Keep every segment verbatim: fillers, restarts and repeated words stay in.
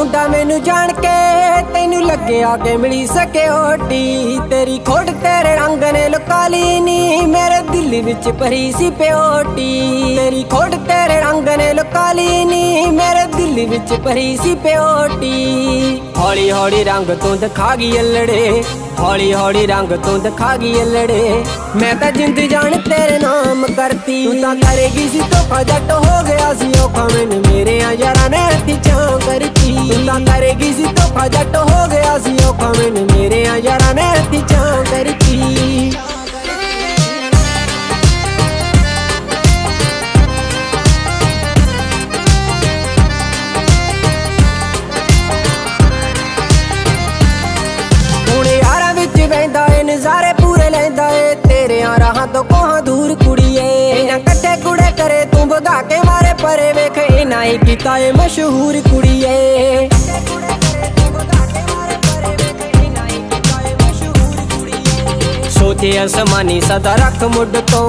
मुंडा मैनू जान के तेनू लगे आगे मिली सके होटी। तेरी खोड़ तेरे रंग ने लुका ली नी, मेरे दिल विच भरी सी प्योटी। तेरी खोड़ तेरे रंग ने लुका ली नी, मेरे दिल विच भरी सी प्योटी। हौली हौली रंग तू दिखा गई अल्लड़े, हौली हौली रंग तू दिखा गई अल्लड़े। मैं तो जिंद जान तेरे नाम करती, तू तां करेगी सी धोखा जट हो गया सी औखा। मैनू मेरे यारा ने हत्ती चां करती, तू तां करेगी सी धोखा जट हो गया सी औखा। मैनू मेरे यारा ने हत्ती चां करती। नजारे पूरे लेंदा है तेरे राहां तो कोहां दूर कुड़िए। इना कट्ठे कुड़े करे तू भगा के मारे परे, वेख इना ही कीता है मशहूर कुड़िए। सोचे असमानी सदा रख मुड तो,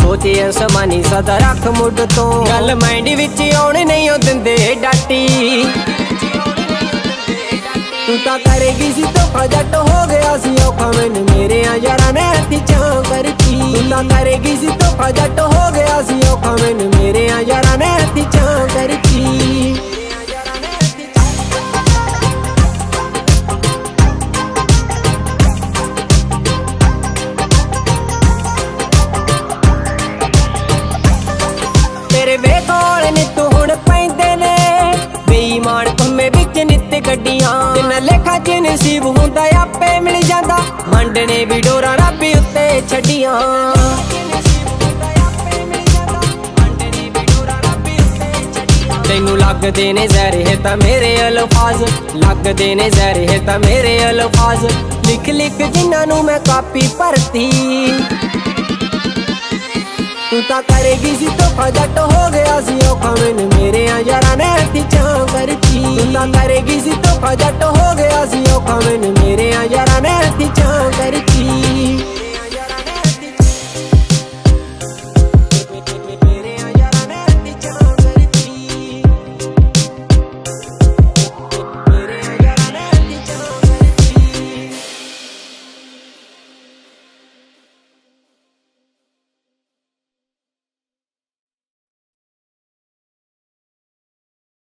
सोचे असमानी सदा रख मुड तो। गल माइंड विच आने नहीं ओ दिंदे डाटी, तू तां करेगी सी धोखा जट हो गया सी औखा। मैनू मेरे यारा ने हत्थी चां करती, तू तां करेगी सी धोखा जट हो गया सी औखा। मैनू मेरे यारा ने हत्थी चां करती। तेरे वेखोल ने तू हुण पैंदे ने बेईमान घुमे विच नित गड्डियां। लेखा च नसीब हुंदा आपे मिल जांदा, मंडने भी डोरा रब उत्ते छड्डियां। तेनू लगदे ने ज़हरे तां मेरे अल्फाज, लगदे ने ज़हरे तां मेरे अल्फाज। लिख लिख जिन्हां नू मैं कापी भरती, तू तां करेगी सी धोखा जट हो गया सी औखा। मैनू मेरे यारा ने हत्थी चां करती, तू तां करेगी सी धोखा जट हो गया।